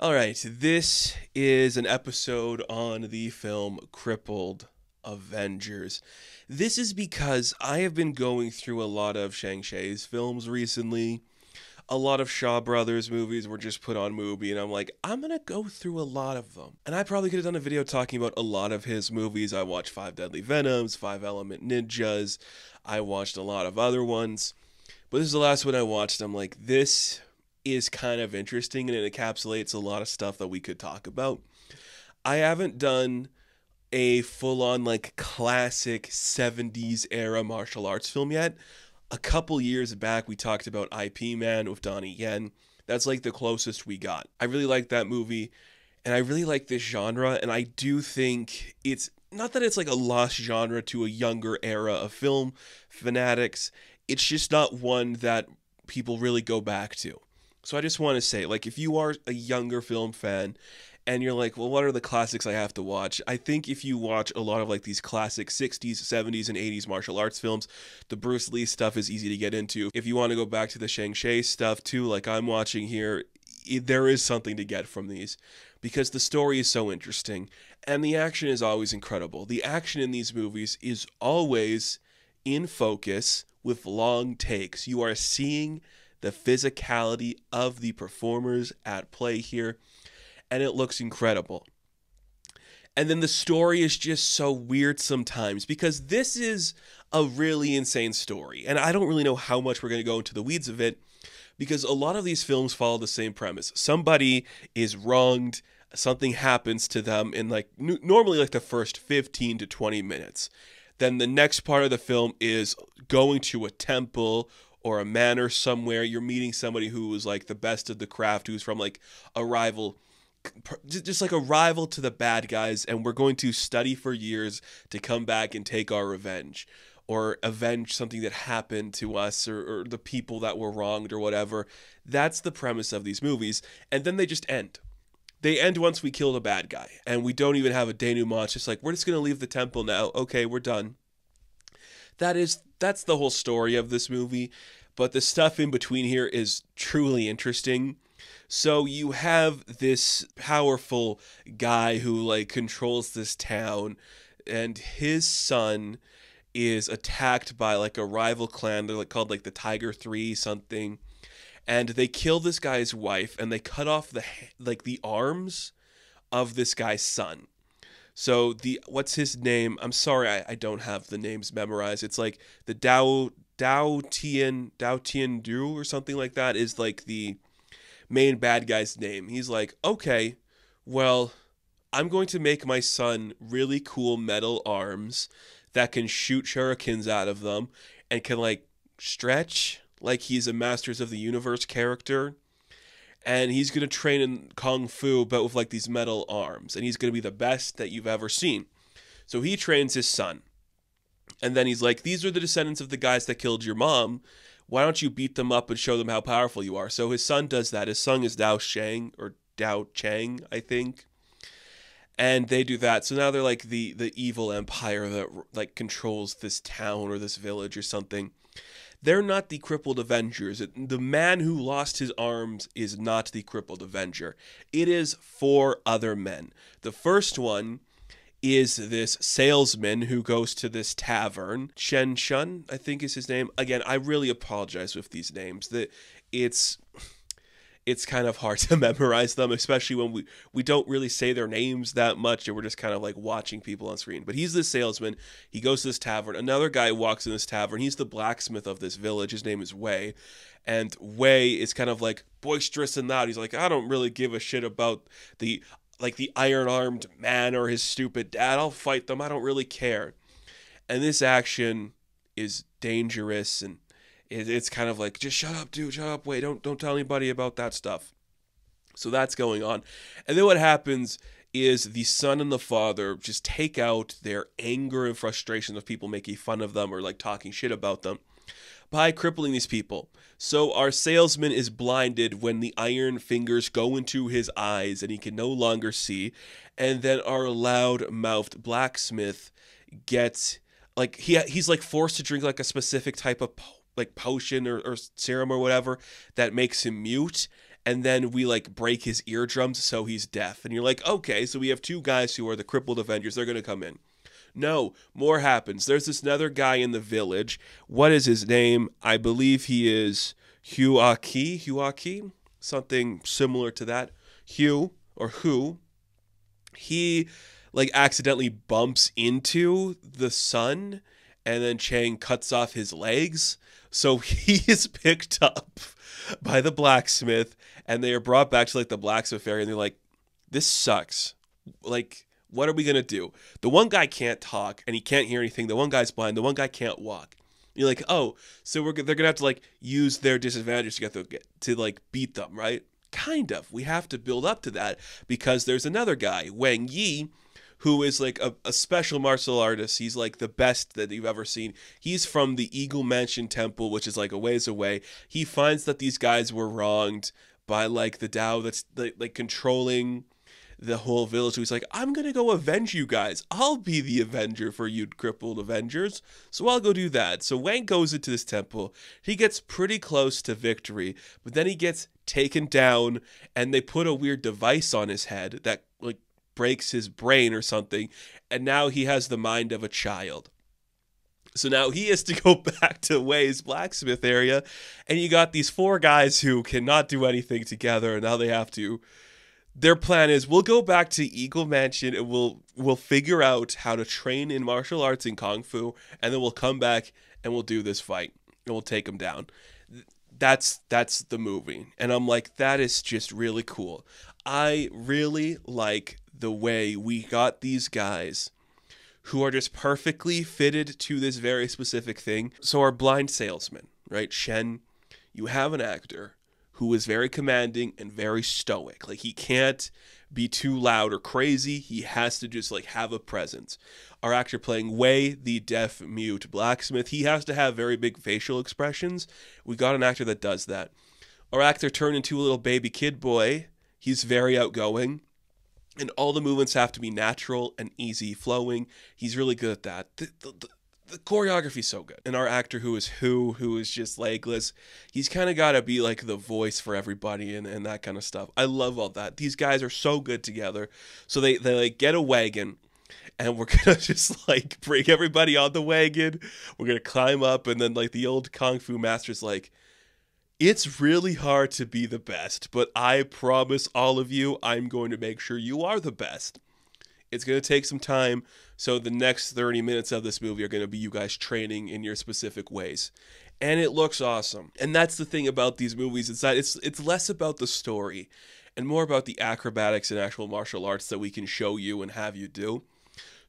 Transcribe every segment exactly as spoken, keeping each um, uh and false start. All right, this is an episode on the film Crippled Avengers. This is because I have been going through a lot of Chang Cheh's films recently. A lot of Shaw Brothers movies were just put on Mubi, and I'm like, I'm going to go through a lot of them. And I probably could have done a video talking about a lot of his movies. I watched Five Deadly Venoms, Five Element Ninjas. I watched a lot of other ones. But this is the last one I watched. I'm like, this is kind of interesting, and it encapsulates a lot of stuff that we could talk about. I haven't done a full-on like classic seventies era martial arts film yet. A couple years back we talked about I P Man with Donnie Yen. That's like the closest we got. I really like that movie, and I really like this genre, and I do think it's not that it's like a lost genre to a younger era of film fanatics. It's just not one that people really go back to. So I just want to say, like, if you are a younger film fan and you're like, well, what are the classics I have to watch? I think if you watch a lot of like these classic sixties, seventies, and eighties martial arts films, the Bruce Lee stuff is easy to get into. If you want to go back to the Chang Cheh stuff too, like I'm watching here, it, there is something to get from these because the story is so interesting and the action is always incredible. The action in these movies is always in focus with long takes. You are seeing the physicality of the performers at play here, and it looks incredible. And then the story is just so weird sometimes, because this is a really insane story, and I don't really know how much we're going to go into the weeds of it, because a lot of these films follow the same premise. Somebody is wronged, something happens to them in like normally like the first fifteen to twenty minutes. Then the next part of the film is going to a temple or a manor somewhere. You're meeting somebody who was like the best of the craft, who's from like a rival, just like a rival to the bad guys, and we're going to study for years to come back and take our revenge or avenge something that happened to us, or, or the people that were wronged or whatever. That's the premise of these movies, and then they just end. They end once we kill the bad guy, and we don't even have a denouement. It's just like, we're just going to leave the temple now. Okay, we're done. That is, that's the whole story of this movie, but the stuff in between here is truly interesting. So you have this powerful guy who like controls this town, and his son is attacked by like a rival clan. They're like called like the Tiger Three something, and they kill this guy's wife, and they cut off the like the arms of this guy's son. So the, what's his name? I'm sorry, I, I don't have the names memorized. It's like the Dao Dao Tian Dao Tian Du or something like that is like the main bad guy's name. He's like, okay, well, I'm going to make my son really cool metal arms that can shoot shurikens out of them and can like stretch like he's a Masters of the Universe character. And he's going to train in Kung Fu, but with like these metal arms. And he's going to be the best that you've ever seen. So he trains his son. And then he's like, these are the descendants of the guys that killed your mom. Why don't you beat them up and show them how powerful you are? So his son does that. His son is Dao Shang, or Dao Chang, I think. And they do that. So now they're like the, the evil empire that like controls this town or this village or something. They're not the Crippled Avengers. The man who lost his arms is not the Crippled Avenger. It is four other men. The first one is this salesman who goes to this tavern. Shen Shun, I think is his name. Again, I really apologize with these names. That it's it's kind of hard to memorize them, especially when we, we don't really say their names that much, and we're just kind of like watching people on screen. But he's the salesman. He goes to this tavern. Another guy walks in this tavern. He's the blacksmith of this village. His name is Wei. And Wei is kind of like boisterous and loud. He's like, I don't really give a shit about the like the iron-armed man or his stupid dad. I'll fight them. I don't really care. And this action is dangerous, and it's kind of like, just shut up, dude, shut up, wait, don't don't tell anybody about that stuff. So that's going on. And then what happens is the son and the father just take out their anger and frustration of people making fun of them or like talking shit about them by crippling these people. So our salesman is blinded when the iron fingers go into his eyes and he can no longer see. And then our loud-mouthed blacksmith gets, like, he he's like forced to drink like a specific type of po like potion or, or serum or whatever that makes him mute. and then we like break his eardrums so he's deaf. And you're like, okay, so we have two guys who are the Crippled Avengers. They're going to come in. No, more happens. There's this another guy in the village. What is his name? I believe he is Hugh Aki. Hugh Aki? Something similar to that. Hugh or who. He like accidentally bumps into the sun, and then Chang cuts off his legs. So he is picked up by the blacksmith, and they are brought back to like the blacksmith area, and they're like, this sucks. Like, what are we going to do? The one guy can't talk and he can't hear anything. The one guy's blind. The one guy can't walk. And you're like, oh, so we're, they're going to have to like use their disadvantages to get to, get to like beat them, right? Kind of. We have to build up to that because there's another guy, Wang Yi, who is like a, a special martial artist. He's like the best that you've ever seen. He's from the Eagle Mansion Temple, which is like a ways away. He finds that these guys were wronged by like the Dao that's like, like controlling the whole village. So he's like, I'm going to go avenge you guys. I'll be the avenger for you Crippled Avengers. So I'll go do that. So Wang goes into this temple. He gets pretty close to victory, but then he gets taken down and they put a weird device on his head that like breaks his brain or something, and now he has the mind of a child. So now he has to go back to Wei's blacksmith area, and you got these four guys who cannot do anything together, and now they have to. Their plan is, we'll go back to Eagle Mansion and we'll we'll figure out how to train in martial arts and kung fu, and then we'll come back and we'll do this fight and we'll take them down. That's that's the movie, and I'm like, that is just really cool. I really like the way we got these guys who are just perfectly fitted to this very specific thing. So our blind salesman, right? Shen, you have an actor who is very commanding and very stoic. Like, he can't be too loud or crazy. He has to just like have a presence. Our actor playing Wei, the deaf mute blacksmith, he has to have very big facial expressions. We got an actor that does that. Our actor turned into a little baby kid boy. He's very outgoing, and all the movements have to be natural and easy flowing. He's really good at that. The, the, the, the choreography is so good. And our actor who is who, who is just legless, he's kind of got to be like the voice for everybody and, and that kind of stuff. I love all that. These guys are so good together. So they, they like get a wagon, and we're going to just like bring everybody on the wagon. We're going to climb up, and then like the old Kung Fu master's like, it's really hard to be the best, but I promise all of you, I'm going to make sure you are the best. It's going to take some time, so the next thirty minutes of this movie are going to be you guys training in your specific ways. And it looks awesome. And that's the thing about these movies. It's, not, it's, it's less about the story and more about the acrobatics and actual martial arts that we can show you and have you do.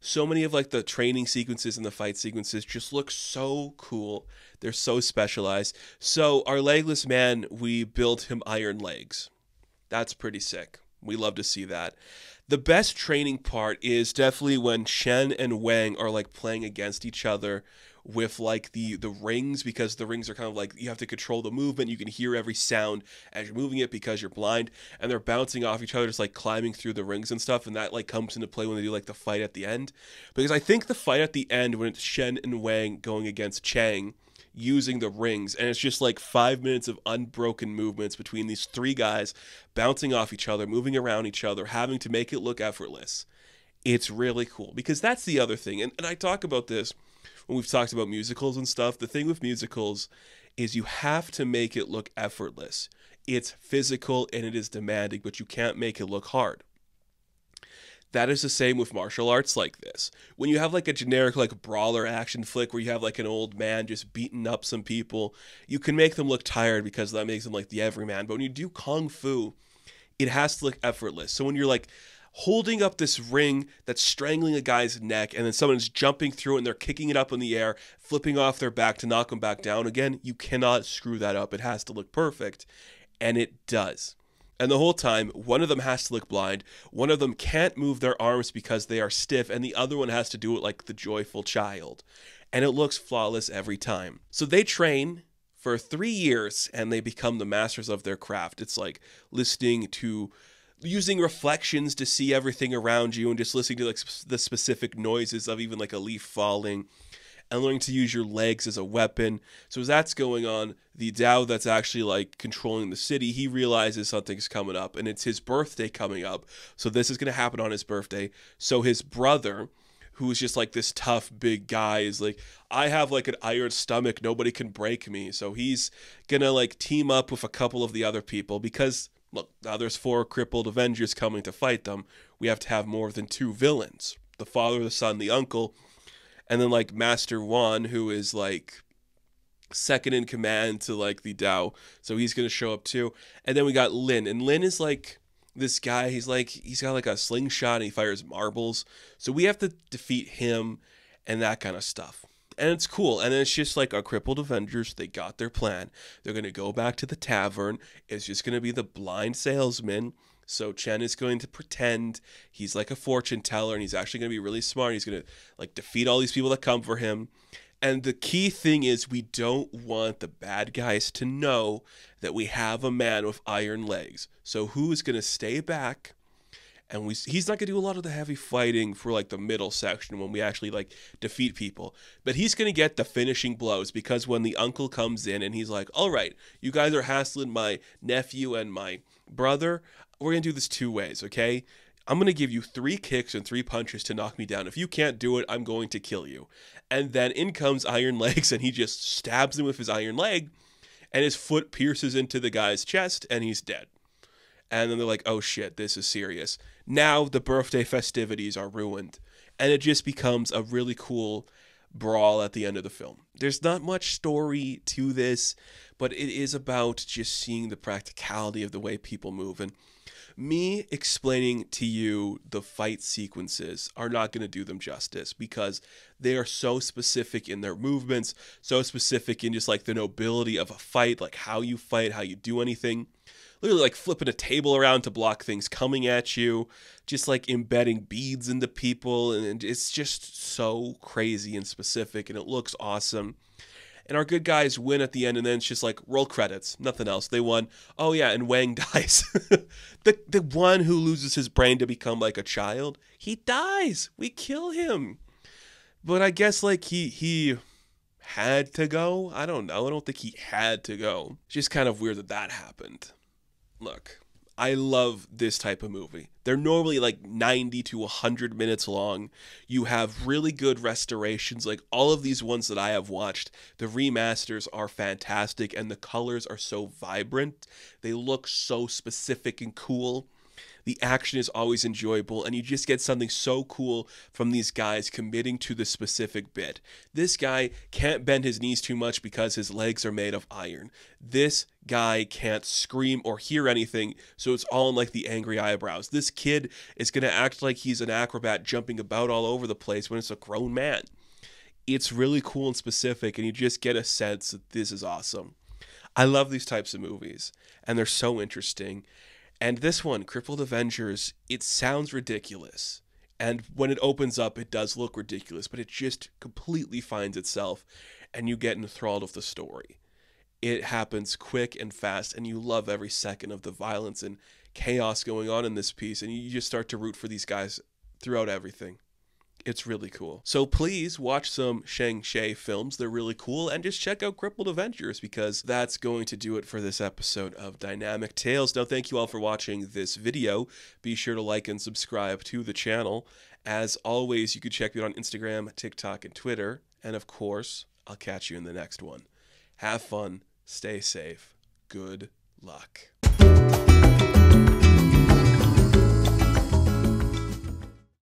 So many of like the training sequences and the fight sequences just look so cool. They're so specialized. So our legless man, we built him iron legs. That's pretty sick. We love to see that. The best training part is definitely when Shen and Wang are like playing against each other with like the the rings, because the rings are kind of like, you have to control the movement. You can hear every sound as you're moving it because you're blind, and they're bouncing off each other, just like climbing through the rings and stuff. And that like comes into play when they do like the fight at the end, because I think the fight at the end, when it's Shen and Wang going against Chang using the rings, and it's just like five minutes of unbroken movements between these three guys bouncing off each other, moving around each other, having to make it look effortless. It's really cool, because that's the other thing. And, and I talk about this when we've talked about musicals and stuff. The thing with musicals is you have to make it look effortless. It's physical and it is demanding, but you can't make it look hard. That is the same with martial arts like this. When you have like a generic like brawler action flick where you have like an old man just beating up some people, you can make them look tired because that makes them like the everyman. But when you do kung fu, it has to look effortless. So when you're like holding up this ring that's strangling a guy's neck, and then someone's jumping through it and they're kicking it up in the air, flipping off their back to knock them back down again, you cannot screw that up. It has to look perfect, and it does. And the whole time, one of them has to look blind, one of them can't move their arms because they are stiff, and the other one has to do it like the joyful child. And it looks flawless every time. So they train for three years, and they become the masters of their craft. It's like listening to... using reflections to see everything around you, and just listening to like the specific noises of even like a leaf falling and learning to use your legs as a weapon. So as that's going on, the Dao that's actually like controlling the city, he realizes something's coming up, and it's his birthday coming up. So this is going to happen on his birthday. So his brother, who is just like this tough big guy, is like, I have like an iron stomach, nobody can break me. So he's going to like team up with a couple of the other people, because look, now there's four crippled Avengers coming to fight them. We have to have more than two villains. The father, the son, the uncle, and then like Master Wan, who is like second in command to like the Dao. So he's going to show up too. And then we got Lin, and Lin is like this guy. He's like, he's got like a slingshot and he fires marbles. So we have to defeat him and that kind of stuff. And it's cool. And then it's just like our crippled Avengers, they got their plan. They're going to go back to the tavern. It's just going to be the blind salesman. So Chen is going to pretend he's like a fortune teller, and he's actually going to be really smart. He's going to like defeat all these people that come for him. And the key thing is, we don't want the bad guys to know that we have a man with iron legs. So who is going to stay back? And we, he's not going to do a lot of the heavy fighting for like the middle section when we actually like defeat people. But he's going to get the finishing blows, because when the uncle comes in and he's like, all right, you guys are hassling my nephew and my brother. We're going to do this two ways, okay? I'm going to give you three kicks and three punches to knock me down. If you can't do it, I'm going to kill you. And then in comes Iron Legs, and he just stabs him with his iron leg, and his foot pierces into the guy's chest, and he's dead. And then they're like, oh shit, this is serious. Now the birthday festivities are ruined. And it just becomes a really cool brawl at the end of the film. There's not much story to this, but it is about just seeing the practicality of the way people move. And me explaining to you the fight sequences are not going to do them justice, because they are so specific in their movements, so specific in just like the nobility of a fight, like how you fight, how you do anything. Literally like flipping a table around to block things coming at you, just like embedding beads into people. And it's just so crazy and specific, and it looks awesome. And our good guys win at the end, and then it's just like, roll credits, nothing else. They won. Oh, yeah, and Wang dies. the, the one who loses his brain to become like a child, he dies. We kill him. But I guess like he he had to go. I don't know. I don't think he had to go. It's just kind of weird that that happened. Look, I love this type of movie. They're normally like ninety to one hundred minutes long. You have really good restorations. Like all of these ones that I have watched, the remasters are fantastic, and the colors are so vibrant. They look so specific and cool. The action is always enjoyable, and you just get something so cool from these guys committing to the specific bit. This guy can't bend his knees too much because his legs are made of iron. This guy can't scream or hear anything, so it's all in like the angry eyebrows. This kid is going to act like he's an acrobat jumping about all over the place when it's a grown man. It's really cool and specific, and you just get a sense that this is awesome. I love these types of movies, and they're so interesting. And this one, Crippled Avengers, it sounds ridiculous. And when it opens up, it does look ridiculous, but it just completely finds itself, and you get enthralled with the story. It happens quick and fast, and you love every second of the violence and chaos going on in this piece, and you just start to root for these guys throughout everything. It's really cool. So please watch some Chang Cheh films. They're really cool. And just check out Crippled Avengers, because that's going to do it for this episode of Dynamic Tales. Now, thank you all for watching this video. Be sure to like and subscribe to the channel. As always, you can check me out on Instagram, TikTok, and Twitter. And of course, I'll catch you in the next one. Have fun. Stay safe. Good luck.